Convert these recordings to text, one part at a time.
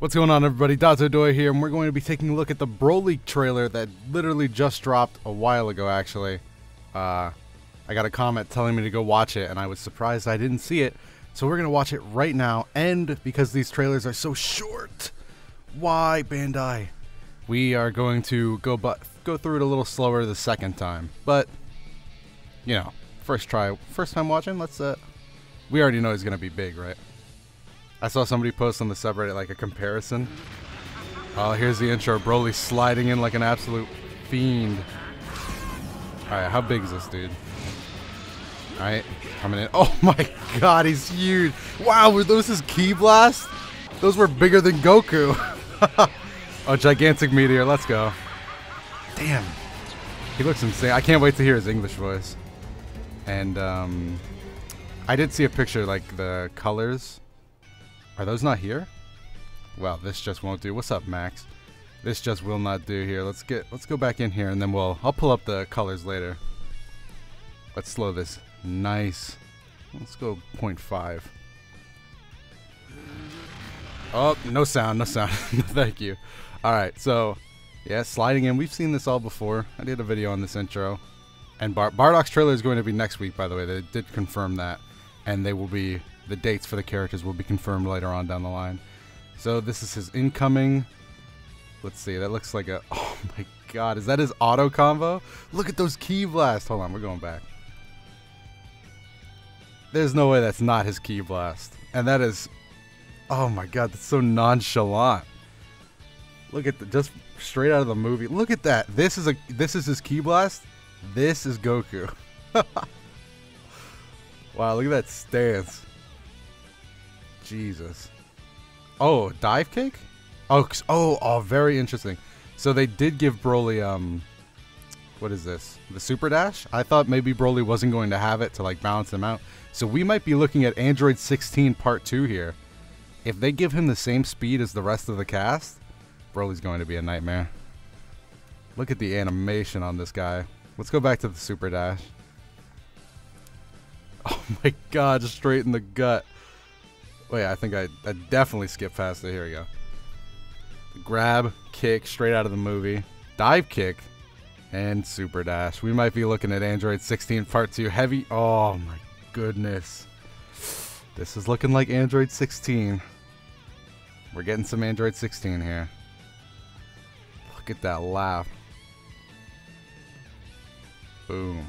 What's going on, everybody? DotoDoya here, and we're going to be taking a look at the Broly trailer that literally just dropped a while ago, actually. I got a comment telling me to go watch it, and I was surprised I didn't see it. So we're going to watch it right now, and because these trailers are so short, why Bandai? We are going to go through it a little slower the second time, but, you know, first time watching, we already know he's going to be big, right? I saw somebody post on the subreddit like a comparison. Oh, here's the intro. Broly sliding in like an absolute fiend. Alright, how big is this dude? Alright, coming in. Oh my god, he's huge. Wow, were those his ki blasts? Those were bigger than Goku. Oh, gigantic meteor. Let's go. Damn. He looks insane. I can't wait to hear his English voice. And, I did see a picture, like, the colors. Are those not here? Well, this just won't do. What's up, Max? This just will not do here. Let's go back in here, and then I'll pull up the colors later. Let's slow this. Nice. Let's go 0.5. Oh, no sound, no sound. Thank you. Alright, so, yeah, sliding in. We've seen this all before. I did a video on this intro. And Bardock's trailer is going to be next week, by the way. They did confirm that. And they will be... the dates for the characters will be confirmed later on down the line. So this is his incoming. Let's see. That looks like a... oh my god. Is that his auto combo? Look at those ki blasts. Hold on. We're going back. There's no way that's not his ki blast. And that is... oh my god. That's so nonchalant. Look at the... just straight out of the movie. Look at that. This is his ki blast. This is Goku. Wow. Look at that stance. Jesus. Oh, dive kick? Oh, very interesting. So they did give Broly, what is this? The super dash? I thought maybe Broly wasn't going to have it to, like, balance them out. So we might be looking at Android 16 Part 2 here. If they give him the same speed as the rest of the cast, Broly's going to be a nightmare. Look at the animation on this guy. Let's go back to the super dash. Oh my god, just straight in the gut. Wait, I think I definitely skipped past it. Here we go. Grab, kick, straight out of the movie. Dive kick, and super dash. We might be looking at Android 16 Part 2 heavy. Oh my goodness. This is looking like Android 16. We're getting some Android 16 here. Look at that laugh. Boom.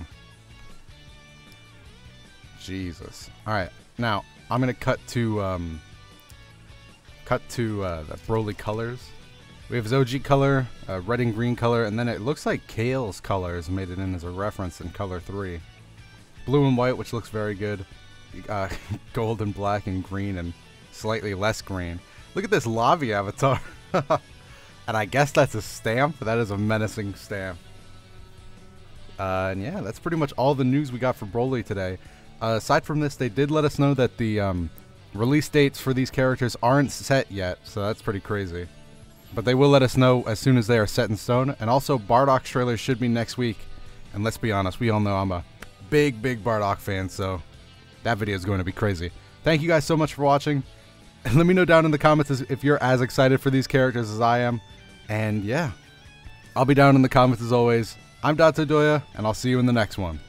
Jesus. Alright, now... I'm gonna cut to the Broly colors. We have Zoji color, red and green color, and then it looks like Kale's colors made it in as a reference in color 3. Blue and white, which looks very good. Gold and black and green and slightly less green. Look at this Lavi avatar. And I guess that's a stamp. That is a menacing stamp. And yeah, that's pretty much all the news we got for Broly today. Aside from this, they did let us know that the release dates for these characters aren't set yet, so that's pretty crazy. But they will let us know as soon as they are set in stone, and also Bardock's trailer should be next week. And let's be honest, we all know I'm a big, big Bardock fan, so that video is going to be crazy. Thank you guys so much for watching. And let me know down in the comments if you're as excited for these characters as I am. And yeah, I'll be down in the comments as always. I'm DotoDoya, and I'll see you in the next one.